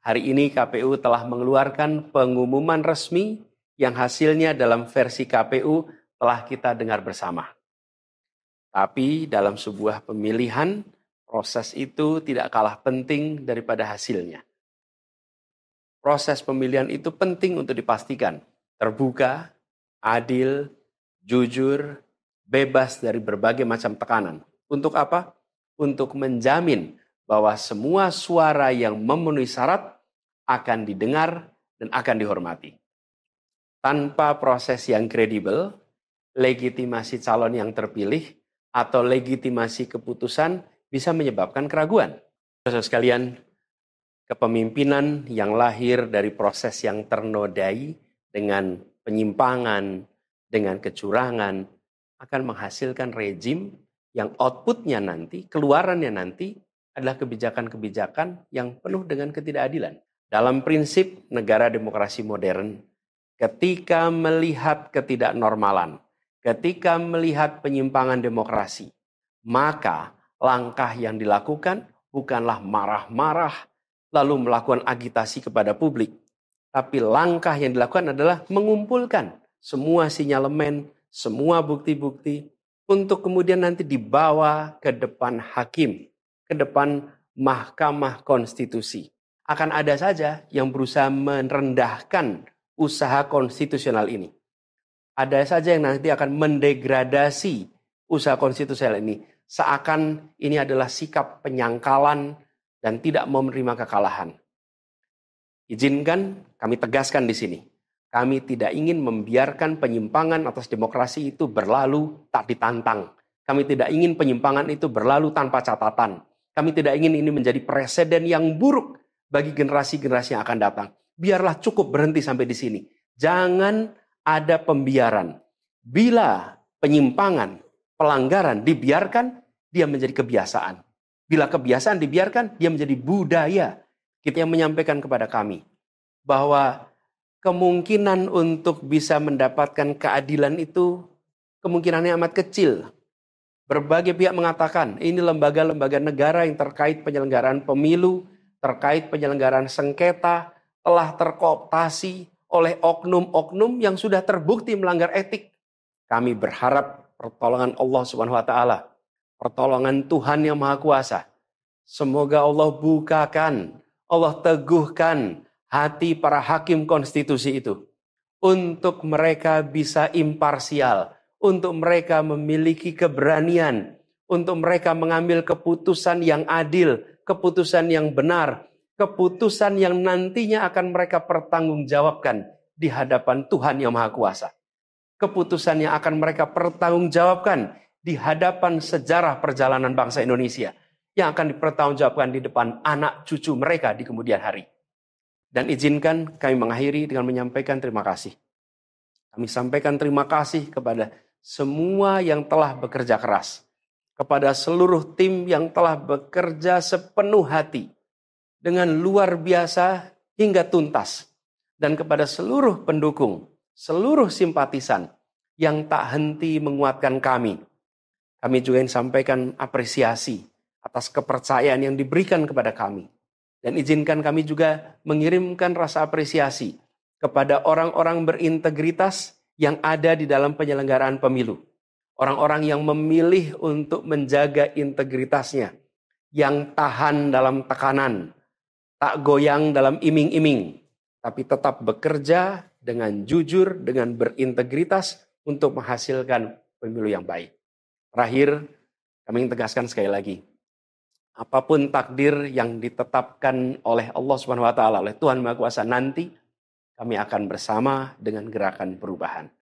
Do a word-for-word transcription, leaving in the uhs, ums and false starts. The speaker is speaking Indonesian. Hari ini K P U telah mengeluarkan pengumuman resmi yang hasilnya dalam versi K P U telah kita dengar bersama. Tapi dalam sebuah pemilihan, proses itu tidak kalah penting daripada hasilnya. Proses pemilihan itu penting untuk dipastikan terbuka, adil, jujur, bebas dari berbagai macam tekanan. Untuk apa? Untuk menjamin bahwa semua suara yang memenuhi syarat akan didengar dan akan dihormati. Tanpa proses yang kredibel, legitimasi calon yang terpilih atau legitimasi keputusan bisa menyebabkan keraguan. Saudara sekalian, kepemimpinan yang lahir dari proses yang ternodai dengan penyimpangan, dengan kecurangan, akan menghasilkan rejim yang outputnya nanti, keluarannya nanti adalah kebijakan-kebijakan yang penuh dengan ketidakadilan. Dalam prinsip negara demokrasi modern, ketika melihat ketidaknormalan, ketika melihat penyimpangan demokrasi, maka langkah yang dilakukan bukanlah marah-marah lalu melakukan agitasi kepada publik. Tapi langkah yang dilakukan adalah mengumpulkan semua sinyalemen, semua bukti-bukti untuk kemudian nanti dibawa ke depan hakim, ke depan Mahkamah Konstitusi. Akan ada saja yang berusaha merendahkan usaha konstitusional ini. Ada saja yang nanti akan mendegradasi usaha konstitusional ini. Seakan ini adalah sikap penyangkalan dan tidak mau menerima kekalahan. Izinkan kami tegaskan di sini. Kami tidak ingin membiarkan penyimpangan atas demokrasi itu berlalu tak ditantang. Kami tidak ingin penyimpangan itu berlalu tanpa catatan. Kami tidak ingin ini menjadi preseden yang buruk bagi generasi-generasi yang akan datang. Biarlah cukup berhenti sampai di sini. Jangan ada pembiaran. Bila penyimpangan, pelanggaran dibiarkan, dia menjadi kebiasaan. Bila kebiasaan dibiarkan, dia menjadi budaya. Kita yang menyampaikan kepada kami bahwa kemungkinan untuk bisa mendapatkan keadilan itu kemungkinannya amat kecil. Berbagai pihak mengatakan ini lembaga-lembaga negara yang terkait penyelenggaraan pemilu, terkait penyelenggaraan sengketa, telah terkooptasi oleh oknum-oknum yang sudah terbukti melanggar etik. Kami berharap pertolongan Allah Subhanahu Wa Taala, pertolongan Tuhan yang Maha Kuasa. Semoga Allah bukakan, Allah teguhkan hati para hakim konstitusi itu untuk mereka bisa imparsial, untuk mereka memiliki keberanian, untuk mereka mengambil keputusan yang adil, keputusan yang benar, keputusan yang nantinya akan mereka pertanggungjawabkan di hadapan Tuhan yang Maha Kuasa. Keputusan yang akan mereka pertanggungjawabkan di hadapan sejarah perjalanan bangsa Indonesia, yang akan dipertanggungjawabkan di depan anak cucu mereka di kemudian hari. Dan izinkan kami mengakhiri dengan menyampaikan terima kasih. Kami sampaikan terima kasih kepada semua yang telah bekerja keras, kepada seluruh tim yang telah bekerja sepenuh hati, dengan luar biasa hingga tuntas. Dan kepada seluruh pendukung, seluruh simpatisan yang tak henti menguatkan kami. Kami juga ingin sampaikan apresiasi atas kepercayaan yang diberikan kepada kami. Dan izinkan kami juga mengirimkan rasa apresiasi kepada orang-orang berintegritas yang ada di dalam penyelenggaraan pemilu. Orang-orang yang memilih untuk menjaga integritasnya, yang tahan dalam tekanan, tak goyang dalam iming-iming, tapi tetap bekerja dengan jujur, dengan berintegritas untuk menghasilkan pemilu yang baik. Terakhir, kami ingin tegaskan sekali lagi, apapun takdir yang ditetapkan oleh Allah Subhanahu Wa Taala, oleh Tuhan Maha Kuasa nanti, kami akan bersama dengan gerakan perubahan.